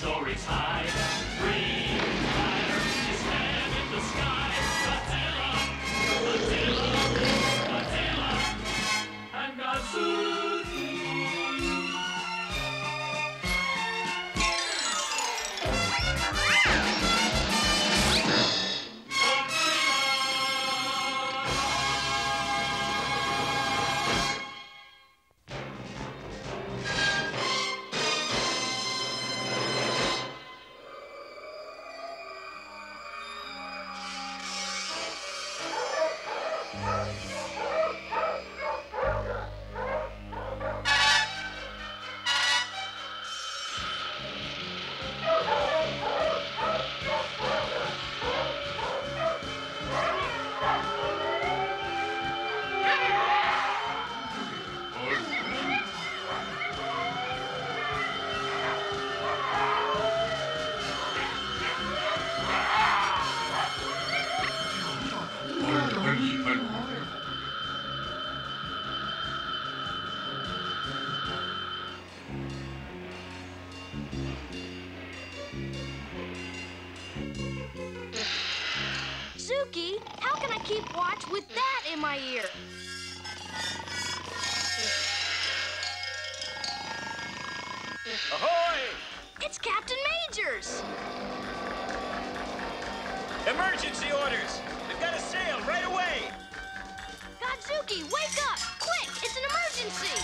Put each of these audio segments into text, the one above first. stories high. Green fire is red in the sky. Godzilla, Godzilla, Godzilla, and Godzuki, how can I keep watch with that in my ear? Ahoy! It's Captain Majors! Emergency orders! They've got a sail right away! Godzuki, wake up! Quick! It's an emergency!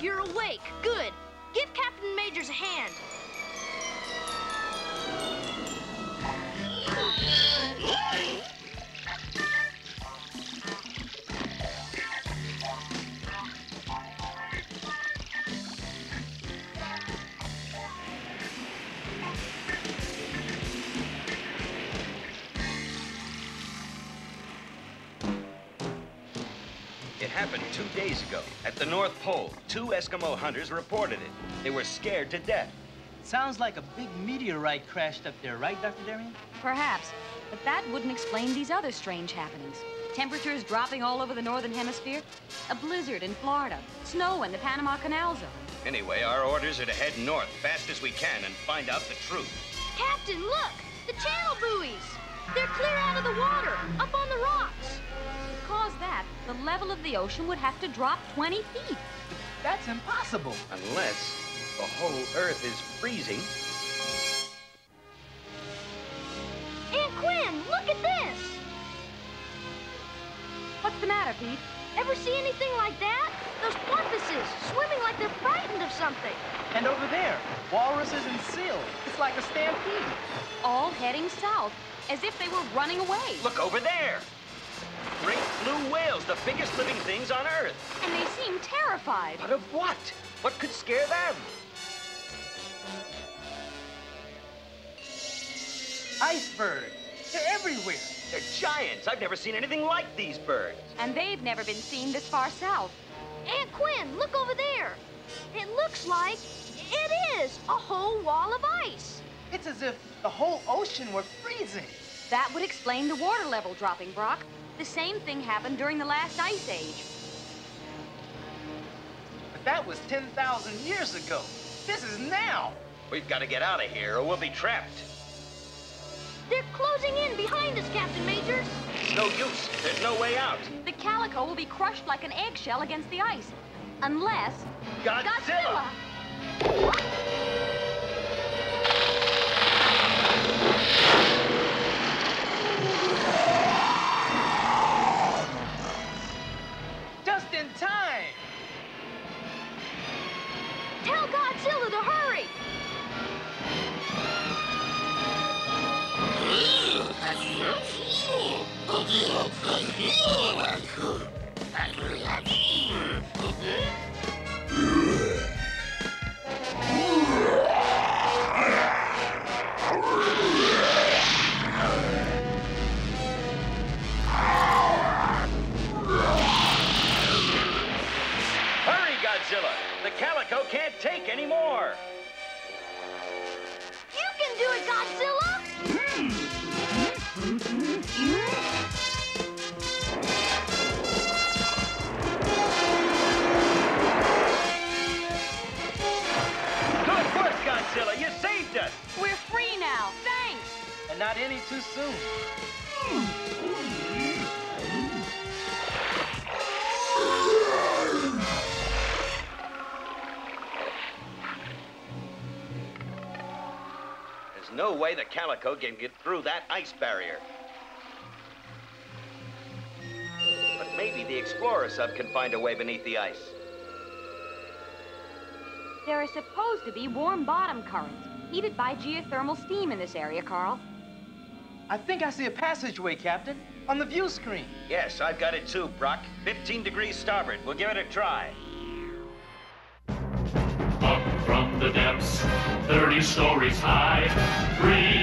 You're awake. Good. Give Captain Majors a hand. It happened 2 days ago at the North Pole. 2 Eskimo hunters reported it. They were scared to death. Sounds like a big meteorite crashed up there, right, Dr. Darien? Perhaps, but that wouldn't explain these other strange happenings. Temperatures dropping all over the northern hemisphere, a blizzard in Florida, snow in the Panama Canal Zone. Anyway, our orders are to head north fast as we can and find out the truth. Captain, look! The channel buoys! They're clear out of the water, up on the rocks. Because that, the level of the ocean would have to drop 20 feet. That's impossible. Unless the whole Earth is freezing. Aunt Quinn, look at this! What's the matter, Pete? Ever see anything like that? Those porpoises swimming like they're frightened of something. And over there, walruses and seals. It's like a stampede. All heading south, as if they were running away. Look over there! Great blue whales, the biggest living things on Earth. And they seem terrified. But of what? What could scare them? Icebergs. They're everywhere. They're giants. I've never seen anything like these birds. And they've never been seen this far south. Aunt Quinn, look over there. It looks like it is a whole wall of ice. It's as if the whole ocean were freezing. That would explain the water level dropping, Brock. The same thing happened during the last ice age. But that was 10,000 years ago. This is now. We've got to get out of here or we'll be trapped. They're closing in behind us, Captain Majors. No use. There's no way out. The Calico will be crushed like an eggshell against the ice. Unless... Godzilla! Godzilla. Hurry, Godzilla! The Calico can't take any more! You can do it, Godzilla! and not any too soon. There's no way the Calico can get through that ice barrier. But maybe the Explorer Sub can find a way beneath the ice. There are supposed to be warm bottom currents, heated by geothermal steam in this area, Carl. I think I see a passageway, Captain, on the view screen. Yes, I've got it too, Brock. 15 degrees starboard. We'll give it a try. Up from the depths, 30 stories high, breathe.